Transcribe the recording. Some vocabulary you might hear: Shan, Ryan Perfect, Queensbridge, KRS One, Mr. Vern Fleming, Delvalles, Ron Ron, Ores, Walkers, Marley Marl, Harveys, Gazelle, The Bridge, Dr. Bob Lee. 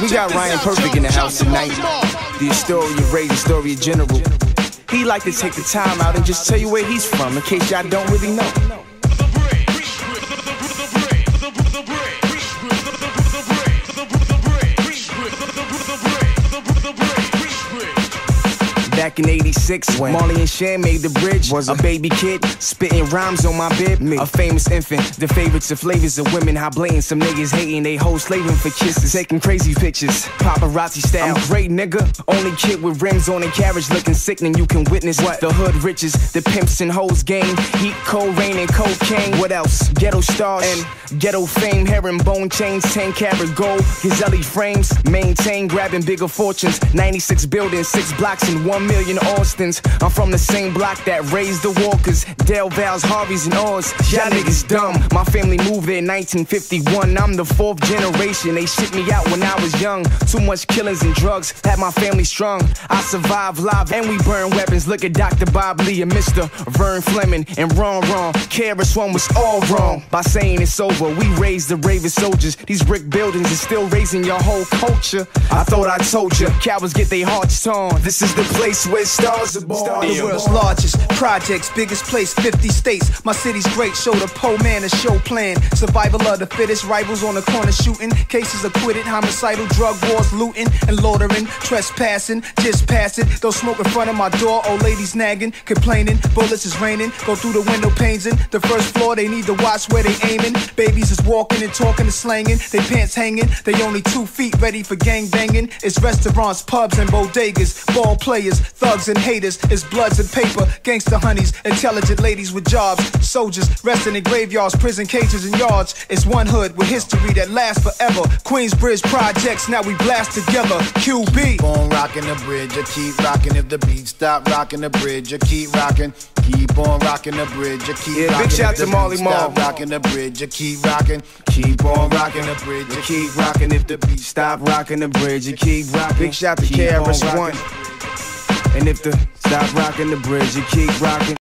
We got Ryan Perfect in the house tonight. The story of Ray, the story of General. He like to take the time out and just tell you where he's from in case y'all don't really know. Back in '86, when Marley and Shan made The Bridge, was a baby kid spitting rhymes on my bib. Me, a famous infant, the favorites and flavors of women. How blatant some niggas hating, they hoes slaving for kisses, taking crazy pictures, paparazzi style. I'm great, nigga, only kid with rims on a carriage, looking sickening. You can witness what the hood riches, the pimps and hoes game, heat, cold rain and cocaine. What else? Ghetto stars and ghetto fame, herringbone chains, 10-karat gold, Gazelle frames, maintain grabbing bigger fortunes. 96 buildings, 6 blocks in 1 million. Austins. I'm from the same block that raised the Walkers, Delvalles, Harveys, and Ores. Y'all niggas dumb. My family moved there in 1951. I'm the 4th generation. They shipped me out when I was young. Too much killings and drugs had my family strung. I survived live and we burn weapons. Look at Dr. Bob Lee and Mr. Vern Fleming and Ron Ron. KRS One was all wrong by saying it's over. We raised the raving soldiers. These brick buildings is still raising your whole culture. I thought I told you. Cowards get their hearts torn. This is the place where stars are born. The world's largest projects, biggest place, 50 states. My city's great, show the poor man a show plan. Survival of the fittest, rivals on the corner shooting. Cases acquitted, homicidal, drug wars, looting and loitering, trespassing, just pass it. Don't smoke in front of my door, old ladies nagging, complaining, bullets is raining, go through the window panes in the first floor, they need to watch where they aiming. Babies is walking and talking and slanging, they pants hanging, they only 2 feet ready for gang banging. It's restaurants, pubs and bodegas, ball players, thugs and haters, it's bloods and paper, gangster honeys, intelligent ladies with jobs, soldiers resting in graveyards, prison cages and yards. It's one hood with history that lasts forever. Queensbridge projects, now we blast together. QB. Keep on rocking the bridge, I keep rocking. If the beat stop rocking the bridge, I keep rocking. Keep on rocking the bridge, I keep rocking. Big shout to Marley Marl. Stop rocking the bridge, I keep rocking. Keep on rocking the bridge, I keep rocking. If the beat stop rocking the bridge, I keep rocking. Big shout to KRS One. And if the stop rocking the bridge, you keep rocking.